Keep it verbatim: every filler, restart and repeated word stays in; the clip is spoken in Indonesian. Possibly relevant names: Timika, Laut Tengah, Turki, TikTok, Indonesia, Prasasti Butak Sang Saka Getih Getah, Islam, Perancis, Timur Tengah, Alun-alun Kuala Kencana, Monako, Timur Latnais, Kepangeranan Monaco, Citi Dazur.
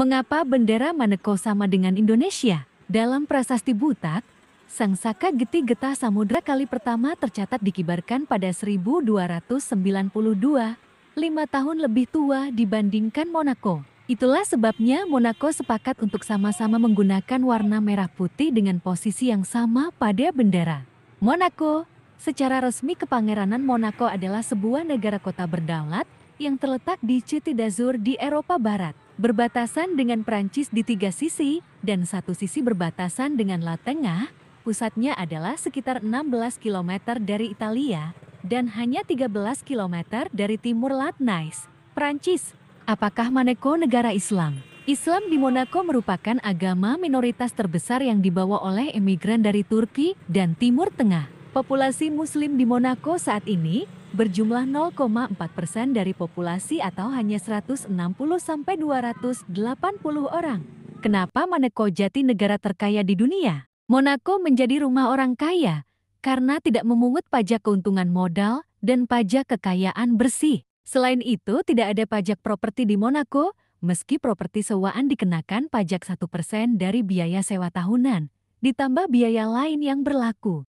Mengapa bendera Maneko sama dengan Indonesia? Dalam Prasasti Butak, Sang Saka Getih Getah Samudra kali pertama tercatat dikibarkan pada seribu dua ratus sembilan puluh dua, lima tahun lebih tua dibandingkan Monaco. Itulah sebabnya Monaco sepakat untuk sama-sama menggunakan warna merah putih dengan posisi yang sama pada bendera. Monaco, secara resmi Kepangeranan Monaco adalah sebuah negara kota berdaulat yang terletak di Citi Dazur di Eropa Barat. Berbatasan dengan Perancis di tiga sisi, dan satu sisi berbatasan dengan Laut Tengah, pusatnya adalah sekitar enam belas kilometer dari Italia, dan hanya tiga belas kilometer dari Timur Latnais, Perancis. Apakah Maneko negara Islam? Islam di Monaco merupakan agama minoritas terbesar yang dibawa oleh emigran dari Turki dan Timur Tengah. Populasi Muslim di Monaco saat ini berjumlah nol koma empat persen dari populasi atau hanya seratus enam puluh sampai dua ratus delapan puluh orang. Kenapa Maneko jadi negara terkaya di dunia? Monaco menjadi rumah orang kaya karena tidak memungut pajak keuntungan modal dan pajak kekayaan bersih. Selain itu, tidak ada pajak properti di Monaco, meski properti sewaan dikenakan pajak satu persen dari biaya sewa tahunan, ditambah biaya lain yang berlaku.